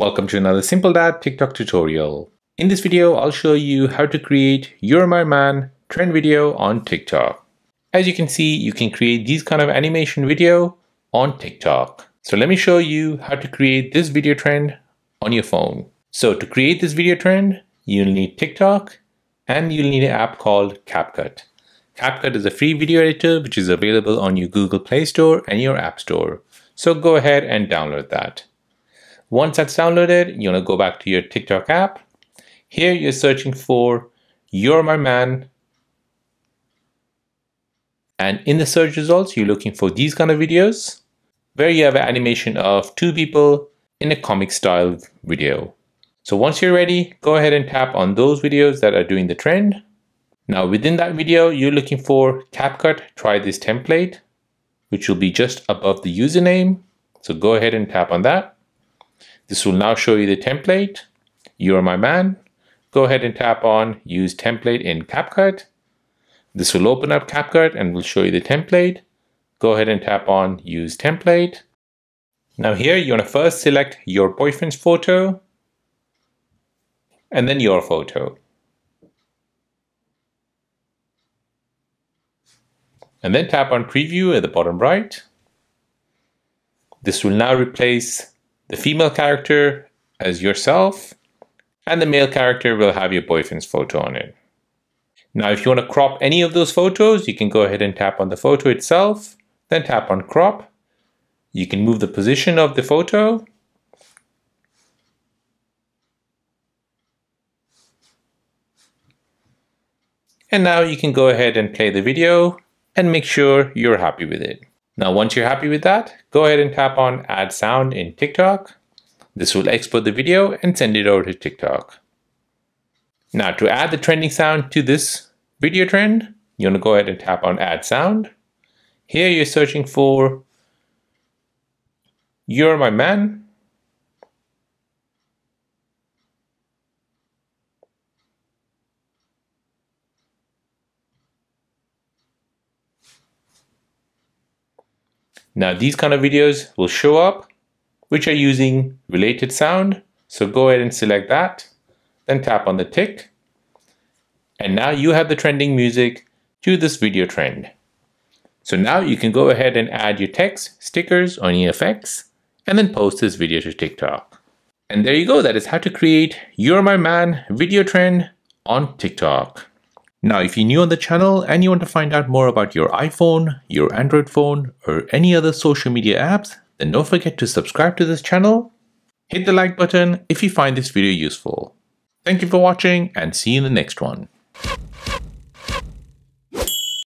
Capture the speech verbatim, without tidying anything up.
Welcome to another Simple Dad TikTok tutorial. In this video, I'll show you how to create You're My Man trend video on TikTok. As you can see, you can create these kind of animation video on TikTok. So let me show you how to create this video trend on your phone. So to create this video trend, you'll need TikTok and you'll need an app called CapCut. CapCut is a free video editor which is available on your Google Play Store and your App Store. So go ahead and download that. Once that's downloaded, you want to go back to your TikTok app. Here you're searching for You're My Man. And in the search results, you're looking for these kind of videos where you have an animation of two people in a comic style video. So once you're ready, go ahead and tap on those videos that are doing the trend. Now within that video, you're looking for CapCut Try This Template, which will be just above the username. So go ahead and tap on that. This will now show you the template, You're My Man. Go ahead and tap on Use Template in CapCut. This will open up CapCut and will show you the template. Go ahead and tap on Use Template. Now here you want to first select your boyfriend's photo and then your photo. And then tap on Preview at the bottom right. This will now replace the female character as yourself, and the male character will have your boyfriend's photo on it. Now, if you want to crop any of those photos, you can go ahead and tap on the photo itself, then tap on crop. You can move the position of the photo. And now you can go ahead and play the video and make sure you're happy with it. Now, once you're happy with that, go ahead and tap on Add Sound in TikTok. This will export the video and send it over to TikTok. Now, to add the trending sound to this video trend, you want to go ahead and tap on Add Sound. Here, you're searching for You're My Man. Now these kind of videos will show up, which are using related sound. So go ahead and select that, then tap on the tick. And now you have the trending music to this video trend. So now you can go ahead and add your text, stickers, or any effects, and then post this video to TikTok. And there you go, that is how to create You're My Man video trend on TikTok. Now, if you're new on the channel and you want to find out more about your iPhone, your Android phone, or any other social media apps, then don't forget to subscribe to this channel. Hit the like button if you find this video useful. Thank you for watching and see you in the next one.